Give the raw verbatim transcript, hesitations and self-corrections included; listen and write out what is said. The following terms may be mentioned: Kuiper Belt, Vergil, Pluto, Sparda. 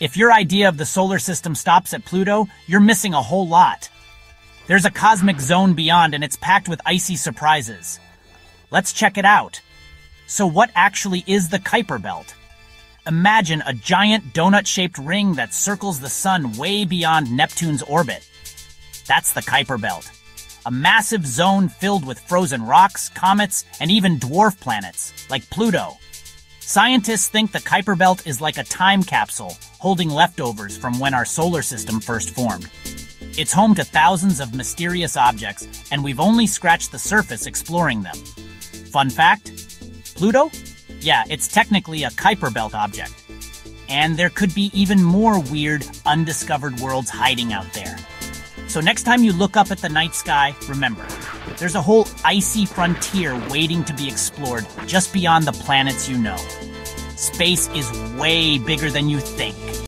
If your idea of the solar system stops at Pluto, you're missing a whole lot. There's a cosmic zone beyond, and it's packed with icy surprises. Let's check it out. So what actually is the Kuiper Belt? Imagine a giant donut-shaped ring that circles the sun way beyond Neptune's orbit. That's the Kuiper Belt. A massive zone filled with frozen rocks, comets, and even dwarf planets, like Pluto. Scientists think the Kuiper Belt is like a time capsule, holding leftovers from when our solar system first formed. It's home to thousands of mysterious objects, and we've only scratched the surface exploring them. Fun fact, Pluto? Yeah, it's technically a Kuiper Belt object. And there could be even more weird, undiscovered worlds hiding out there. So next time you look up at the night sky, remember, there's a whole icy frontier waiting to be explored just beyond the planets you know. Space is way bigger than you think.